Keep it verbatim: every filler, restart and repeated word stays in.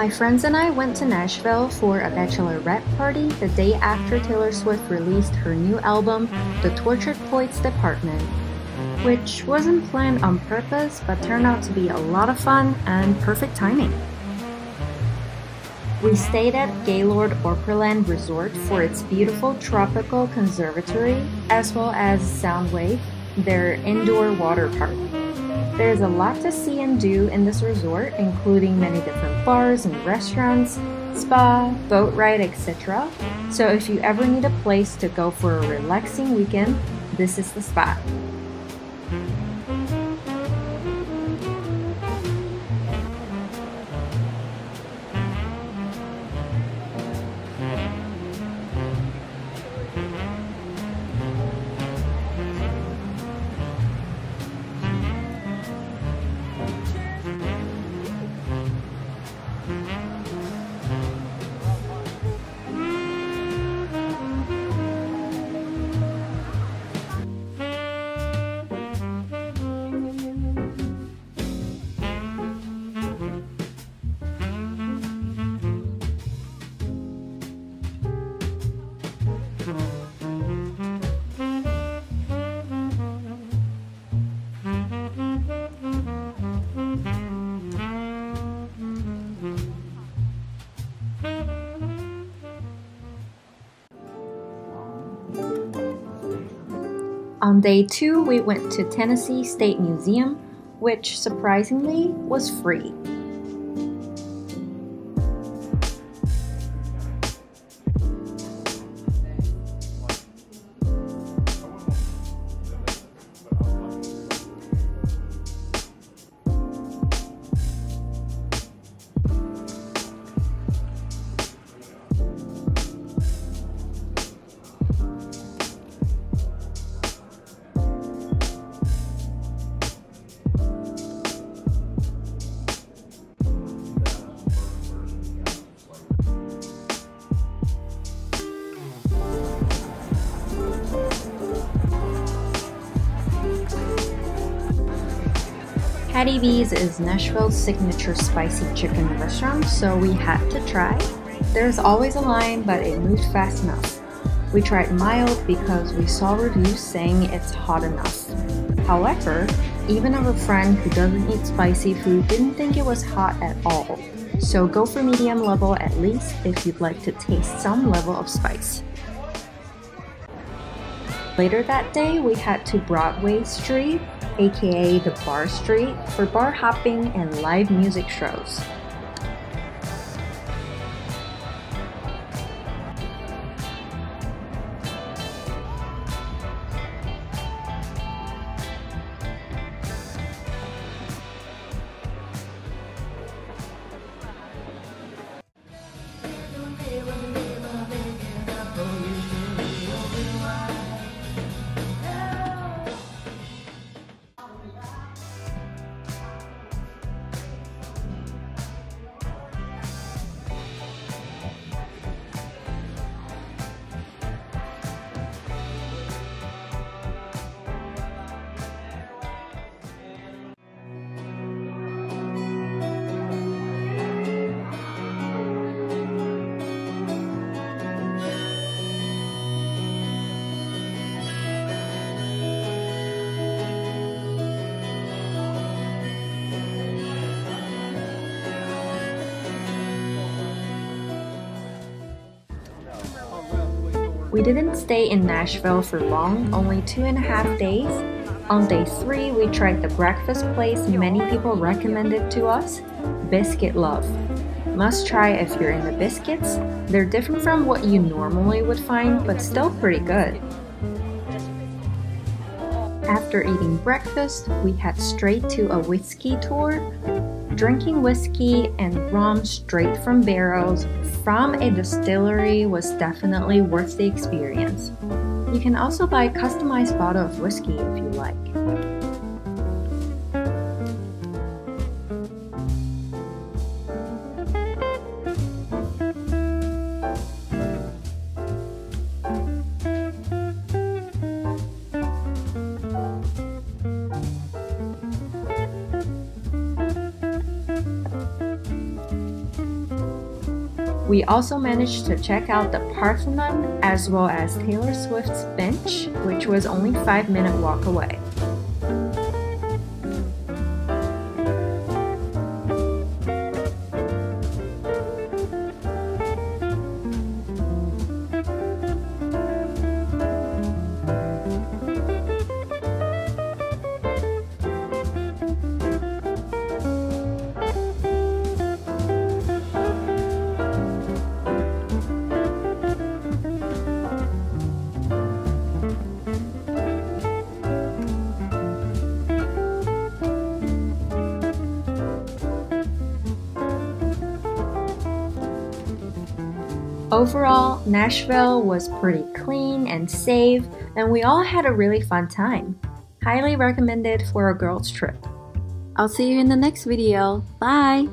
My friends and I went to Nashville for a bachelorette party the day after Taylor Swift released her new album, The Tortured Poets Department, which wasn't planned on purpose but turned out to be a lot of fun and perfect timing. We stayed at Gaylord Opryland Resort for its beautiful Tropical Conservatory, as well as Soundwave, their indoor water park. There's a lot to see and do in this resort, including many different bars and restaurants, spa, boat ride, et cetera. So if you ever need a place to go for a relaxing weekend, this is the spot. On day two, we went to Tennessee State Museum, which surprisingly was free. Patty B's is Nashville's signature spicy chicken restaurant, so we had to try. There's always a line, but it moved fast enough. We tried mild because we saw reviews saying it's hot enough. However, even our friend who doesn't eat spicy food didn't think it was hot at all. So go for medium level at least if you'd like to taste some level of spice. Later that day, we head to Broadway Street, aka the Bar Street, for bar hopping and live music shows. We didn't stay in Nashville for long, only two and a half days. On day three, we tried the breakfast place many people recommended to us, Biscuit Love. Must try if you're into biscuits. They're different from what you normally would find, but still pretty good. After eating breakfast, we head straight to a whiskey tour, drinking whiskey and rum straight from barrels from a distillery was definitely worth the experience. You can also buy a customized bottle of whiskey if you like. We also managed to check out the Parthenon as well as Taylor Swift's bench, which was only a five minute walk away. Overall, Nashville was pretty clean and safe, and we all had a really fun time. Highly recommended for a girls' trip. I'll see you in the next video. Bye!